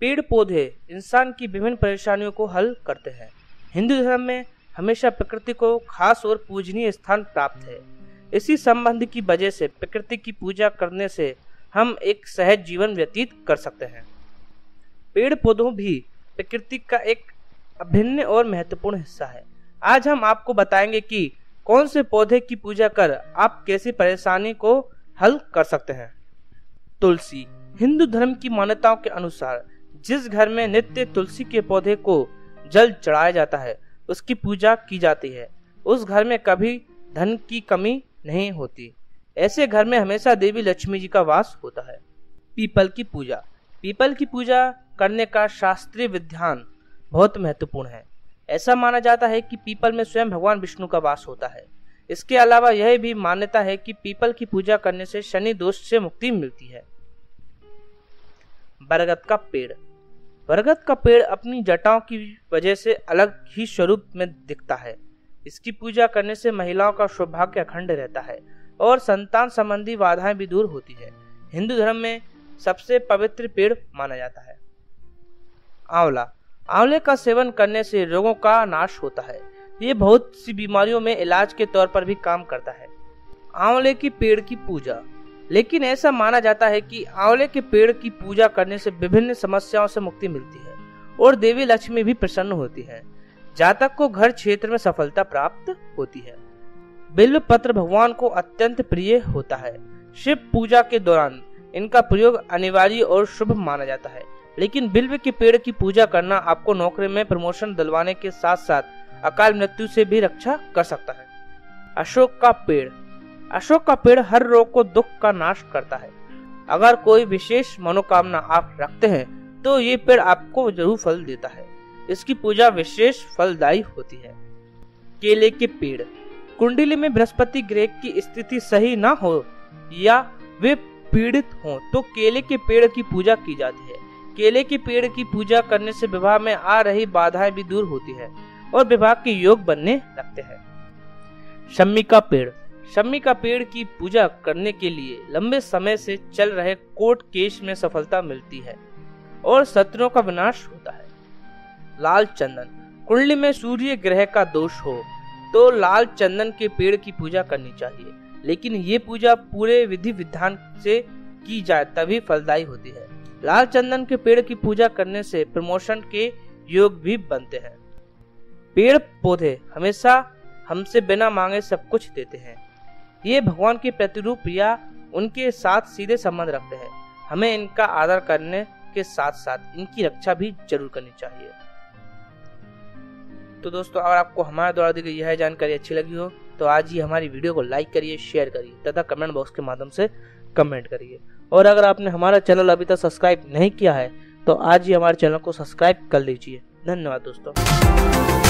पेड़ पौधे इंसान की विभिन्न परेशानियों को हल करते हैं। हिंदू धर्म में हमेशा प्रकृति को खास और पूजनीय स्थान प्राप्त है। इसी संबंध की वजह से प्रकृति की पूजा करने से हम एक सहज जीवन व्यतीत कर सकते हैं। पेड़ पौधों भी प्रकृति का एक अभिन्न और महत्वपूर्ण हिस्सा है। आज हम आपको बताएंगे कि कौन से पौधे की पूजा कर आप कैसी परेशानी को हल कर सकते हैं। तुलसी। हिंदू धर्म की मान्यताओं के अनुसार जिस घर में नित्य तुलसी के पौधे को जल चढ़ाया जाता है, उसकी पूजा की जाती है, उस घर में कभी धन की कमी नहीं होती। ऐसे घर में हमेशा देवी लक्ष्मी जी का वास होता है। पीपल की पूजा। पीपल की पूजा करने का शास्त्रीय विधान बहुत महत्वपूर्ण है। ऐसा माना जाता है कि पीपल में स्वयं भगवान विष्णु का वास होता है। इसके अलावा यह भी मान्यता है कि पीपल की पूजा करने से शनि दोष से मुक्ति मिलती है। बरगद का पेड़। बरगद का पेड़ अपनी जटाओं की वजह से अलग ही स्वरूप में दिखता है। इसकी पूजा करने से महिलाओं का सौभाग्य अखंड रहता है और संतान संबंधी बाधाएं भी दूर होती है। हिंदू धर्म में सबसे पवित्र पेड़ माना जाता है। आंवला। आंवले का सेवन करने से रोगों का नाश होता है। ये बहुत सी बीमारियों में इलाज के तौर पर भी काम करता है। आंवले की पेड़ की पूजा। लेकिन ऐसा माना जाता है कि आंवले के पेड़ की पूजा करने से विभिन्न समस्याओं से मुक्ति मिलती है और देवी लक्ष्मी भी प्रसन्न होती है। जातक को घर क्षेत्र में सफलता प्राप्त होती है। बेलपत्र भगवान को अत्यंत प्रिय होता है। शिव पूजा के दौरान इनका प्रयोग अनिवार्य और शुभ माना जाता है। लेकिन बिल्व के पेड़ की पूजा करना आपको नौकरी में प्रमोशन दिलवाने के साथ साथ अकाल मृत्यु से भी रक्षा कर सकता है। अशोक का पेड़। अशोक का पेड़ हर रोग को दुख का नाश करता है। अगर कोई विशेष मनोकामना आप रखते हैं तो ये पेड़ आपको जरूर फल देता है। इसकी पूजा विशेष फलदायी होती है। केले के पेड़। कुंडली में बृहस्पति ग्रह की स्थिति सही ना हो या वे पीड़ित हों तो केले के पेड़ की पूजा की जाती है। केले के पेड़ की पूजा करने से विवाह में आ रही बाधाएं भी दूर होती है और विवाह के योग बनने लगते हैं। शम्मी का पेड़। शम्मी का पेड़ की पूजा करने के लिए लंबे समय से चल रहे कोर्ट केस में सफलता मिलती है और शत्रुओं का विनाश होता है। लाल चंदन। कुंडली में सूर्य ग्रह का दोष हो तो लाल चंदन के पेड़ की पूजा करनी चाहिए। लेकिन ये पूजा पूरे विधि विधान से की जाए तभी फलदायी होती है। लाल चंदन के पेड़ की पूजा करने से प्रमोशन के योग भी बनते हैं। पेड़ पौधे हमेशा हमसे बिना मांगे सब कुछ देते हैं। ये भगवान के प्रतिरूप या उनके साथ सीधे संबंध रखते हैं। हमें इनका आदर करने के साथ साथ इनकी रक्षा भी जरूर करनी चाहिए। तो दोस्तों, अगर आपको हमारे द्वारा दी गई यह जानकारी अच्छी लगी हो तो आज ही हमारी वीडियो को लाइक करिए, शेयर करिए तथा कमेंट बॉक्स के माध्यम से कमेंट करिए। और अगर आपने हमारा चैनल अभी तक सब्सक्राइब नहीं किया है तो आज ही हमारे चैनल को सब्सक्राइब कर लीजिए। धन्यवाद दोस्तों।